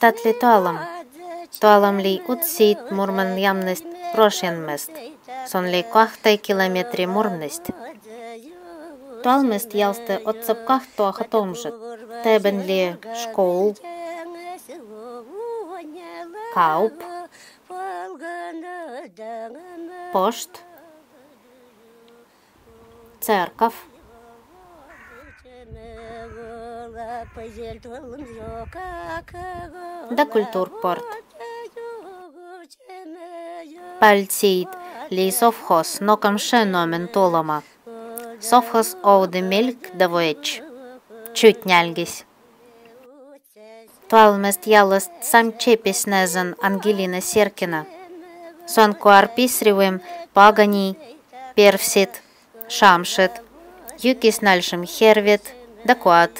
Tatli toalım. Toalımli utsiyit Murman yamnist proşenmest. Sonli kahtay kilometri Murmanist. Toalmist yalstı otsıp kahtoa hatomşıt. Tebinli şkol, kaup, poşt, церковь, да культурпорт, пальцит ли совхоз, но камше номен Толома, совхоз оудемельк давоеч, чуть няльгись. Туалмест ялост сам чепис незен Ангелина Серкина, сонку арписривым пагани перфсит. Шамшет, юкис нальшим хервит, дакуат,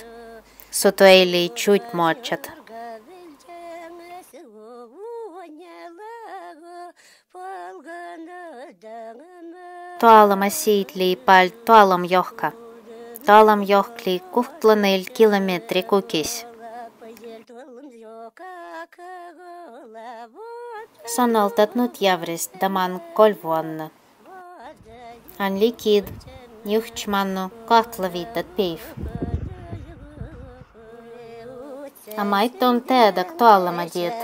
сутуэли чуть мочат. Туалам осеет ли паль, туалам йохка. Туалам йохкли кухтланель километри кукись. Сонал татнут яврис, даман кольвуанна. Анликид, нюхчманну, катлавит от пейф. А майтон теда ктуалам одет.